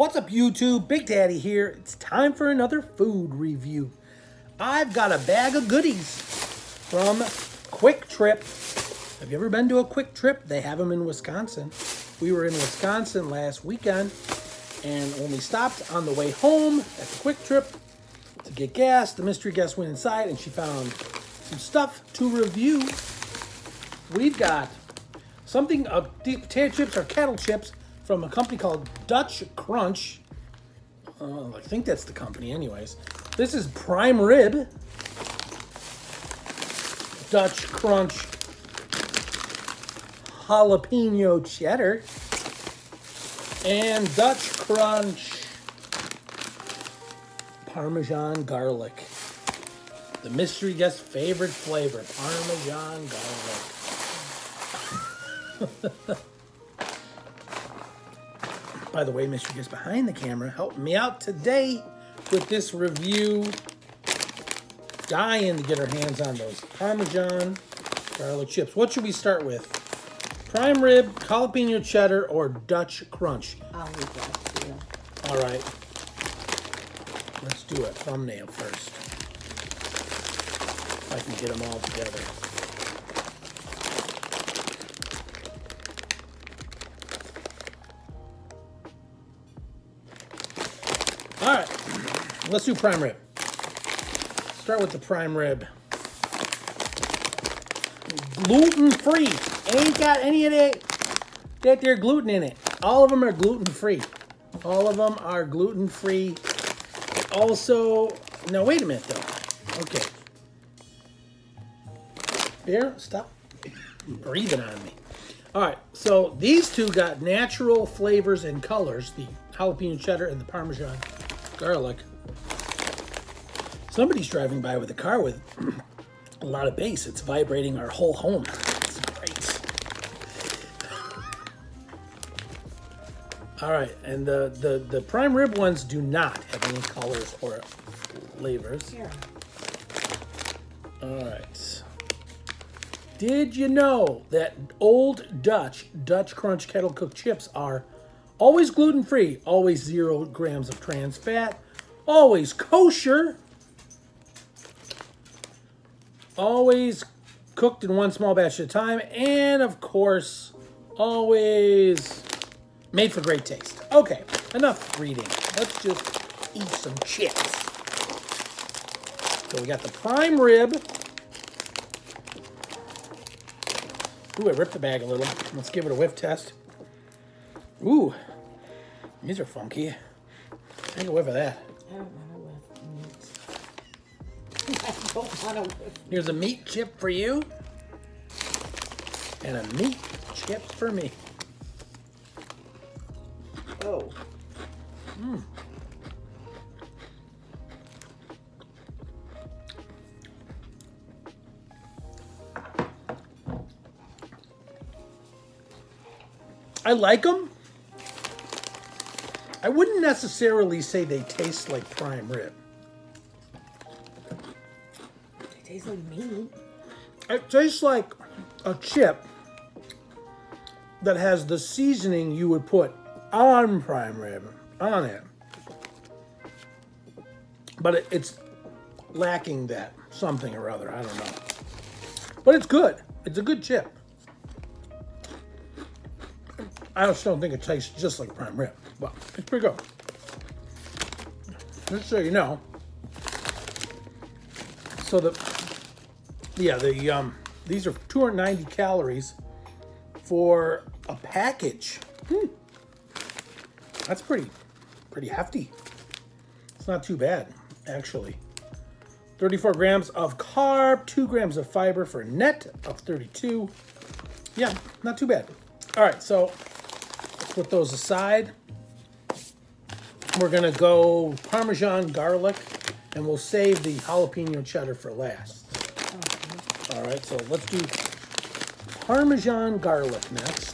What's up, YouTube? Big Daddy here. It's time for another food review. I've got a bag of goodies from Quick Trip. Have you ever been to a Quick Trip? They have them in Wisconsin. We were in Wisconsin last weekend and only stopped on the way home at the Quick Trip to get gas. The mystery guest went inside and she found some stuff to review. We've got something of these potato chips or cattle chips from a company called Dutch Crunch. I think that's the company anyways. This is prime rib. Dutch Crunch jalapeno cheddar. And Dutch Crunch Parmesan garlic. The mystery guest's favorite flavor, Parmesan garlic. By the way, Mr. Gets behind the camera helping me out today with this review. Dying to get our hands on those Parmesan garlic chips. What should we start with? Prime rib, jalapeno cheddar, or Dutch Crunch? I'll leave that to you. All right. Let's do a thumbnail first. If I can get them all together. All right, let's do prime rib. Start with the prime rib. Gluten-free. Ain't got any of that there gluten in it. All of them are gluten-free. All of them are gluten-free. Also, no, wait a minute, though. Okay. Bear, stop breathing on me. All right, so these two got natural flavors and colors, the jalapeno cheddar and the Parmesan garlic. Somebody's driving by with a car with a lot of bass. It's vibrating our whole home. It's great. All right, and the prime rib ones do not have any colors or flavors. Here. All right. Did you know that Old Dutch Crunch kettle cooked chips are always gluten-free, always 0 grams of trans fat, always kosher, always cooked in one small batch at a time, and of course, always made for great taste. Okay, enough reading. Let's just eat some chips. So we got the prime rib. Ooh, I ripped the bag a little. Let's give it a whiff test. Ooh, these are funky. Take a whiff of that. I don't want to whiff meat. I don't want to whiff. Here's a meat chip for you, and a meat chip for me. Oh. Mmm. I like them. I wouldn't necessarily say they taste like prime rib. They taste like meat. It tastes like a chip that has the seasoning you would put on prime rib, on it. But it's lacking that something or other, I don't know. But it's good. It's a good chip. I just don't think it tastes just like prime rib. Well, it's pretty good. Just so you know. So these are 290 calories for a package. That's pretty hefty. It's not too bad, actually. 34 grams of carb, 2 grams of fiber for a net of 32. Yeah, not too bad. All right, so put those aside. We're gonna go Parmesan garlic, and we'll save the jalapeno cheddar for last. Okay. All right, so let's do Parmesan garlic next.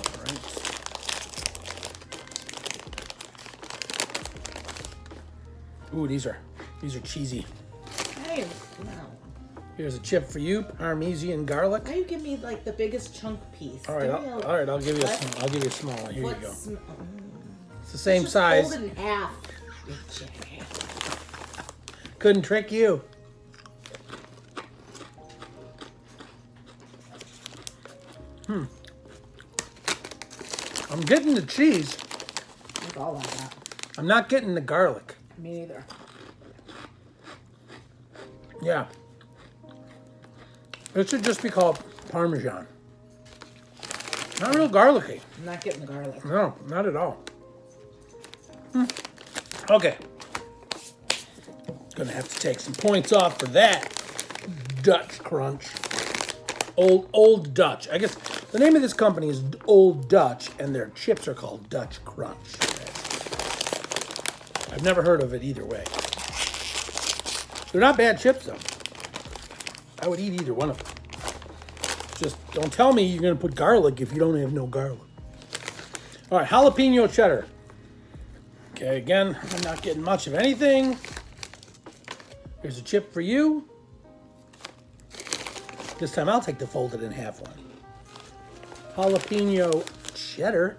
All right. Ooh, these are cheesy. I didn't smell. Here's a chip for you, Parmesan garlic. Why you give me like the biggest chunk piece? All right, I'll give you a small. I'll give you a small one. Here you go. It's the same size. Fold it in half. Couldn't trick you. Hmm. I'm getting the cheese. It's all like that. I'm not getting the garlic. Me neither. Yeah. It should just be called Parmesan. Not real garlicky. I'm not getting the garlic. No, not at all. Okay. Gonna have to take some points off for that. Dutch Crunch. Old Dutch. I guess the name of this company is Old Dutch, and their chips are called Dutch Crunch. I've never heard of it either way. They're not bad chips, though. I would eat either one of them. Just don't tell me you're going to put garlic if you don't have no garlic. All right, jalapeno cheddar. Okay, again, I'm not getting much of anything. Here's a chip for you. This time I'll take the folded in half one. Jalapeno cheddar.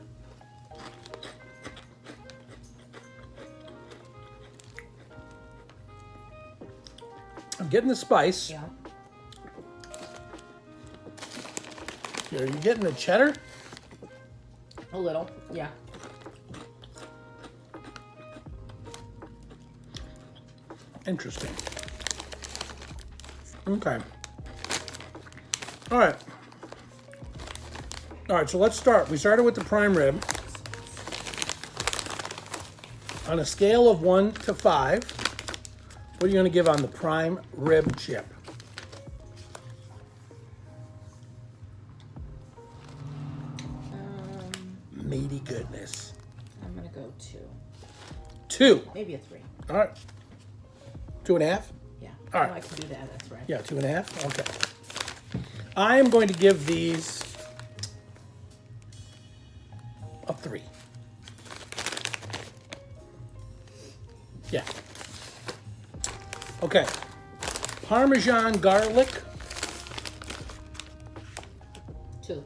I'm getting the spice. Yeah. Are you getting the cheddar? A little, yeah. Interesting. Okay. All right. All right, so let's start. We started with the prime rib. On a scale of 1 to 5, what are you going to give on the prime rib chip? Meaty goodness. I'm going to go 2. 2. Maybe a 3. All right. 2.5? Yeah. All right. I can do that. That's right. Yeah, 2.5. Okay. I am going to give these a 3. Yeah. Okay. Parmesan garlic. 2.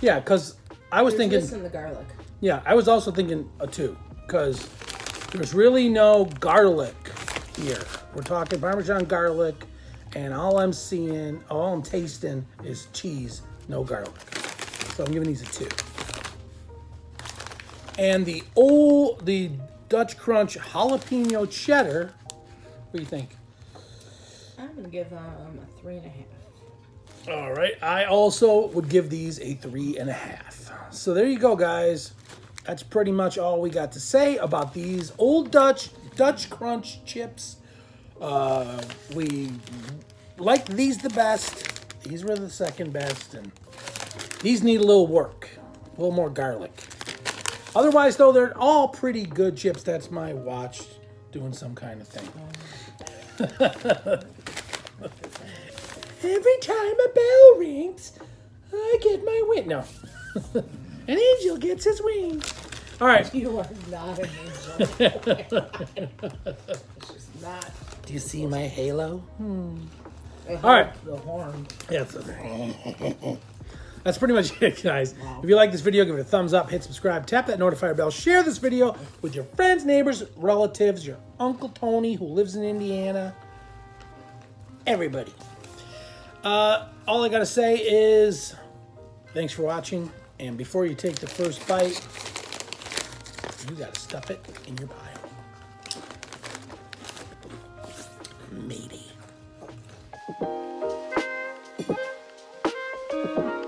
Yeah, because I was thinking the garlic. Yeah, I was also thinking a 2 because there's really no garlic here. We're talking Parmesan garlic, and all I'm seeing, all I'm tasting is cheese, no garlic. So I'm giving these a 2. And the Dutch Crunch jalapeno cheddar, what do you think? I'm gonna give them a 3.5. All right, I also would give these a 3.5. So there you go, guys. That's pretty much all we got to say about these Old Dutch Crunch chips. We liked these the best. These were the second best, and these need a little work, a little more garlic. Otherwise, though, they're all pretty good chips. That's my watch doing some kind of thing. Every time a bell rings, I get my wing. No. An angel gets his wings. All right. You are not an angel. She's not. Do you see my halo? Hmm. All right. The horn. Yeah. That's pretty much it, guys. Wow. If you like this video, give it a thumbs up, hit subscribe, tap that notifier bell, share this video with your friends, neighbors, relatives, your Uncle Tony who lives in Indiana, everybody. All I got to say is thanks for watching. And before you take the first bite, you got to stuff it in your pile. Maybe.